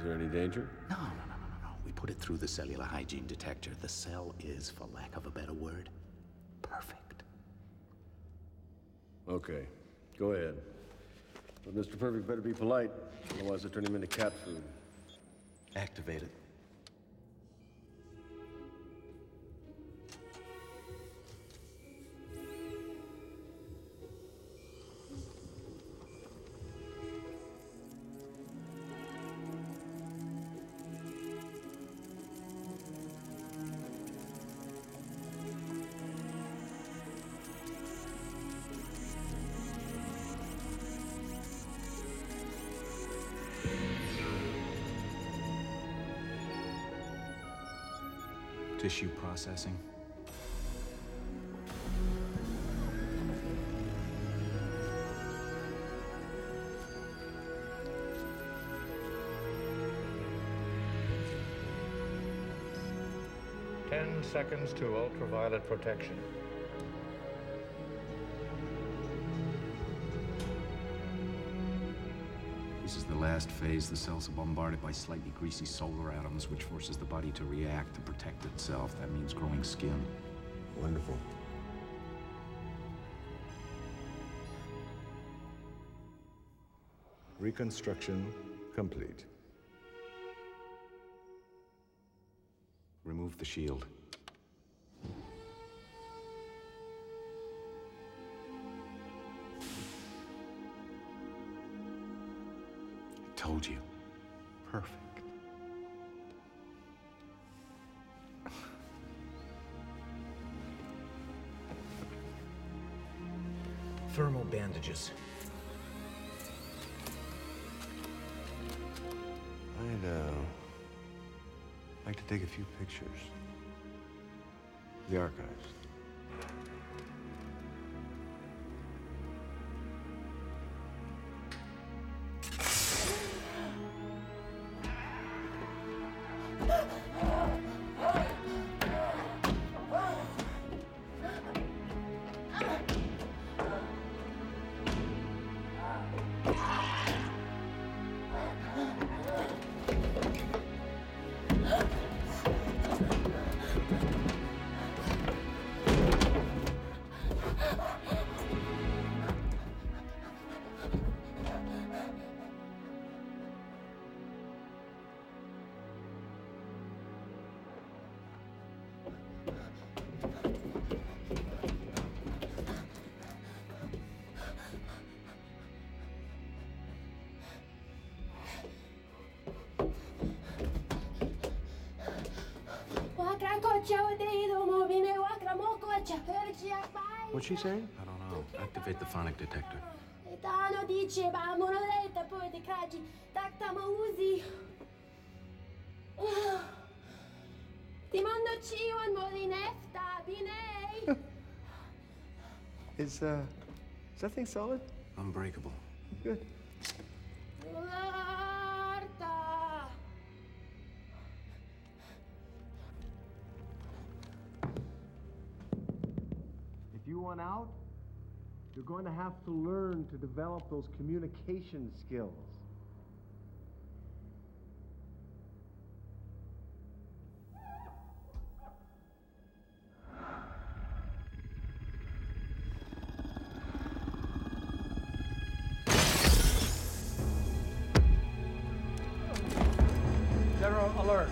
Is there any danger? No. We put it through the cellular hygiene detector. The cell is, for lack of a better word, perfect. Okay. Go ahead. But Mr. Perfect better be polite, otherwise I turn him into cat food. Activate it. Tissue processing. Ten seconds to ultraviolet protection. This is the last phase. The cells are bombarded by slightly greasy solar atoms, which forces the body to react to protect itself. That means growing skin. Wonderful. Reconstruction complete. Remove the shield. Told you. Perfect. Thermal bandages. I'd like to take a few pictures. The archives. What'd she say? I don't know. Activate the phonic detector. Is that thing solid? Unbreakable. Good. Out, you're going to have to learn to develop those communication skills. Zero alert.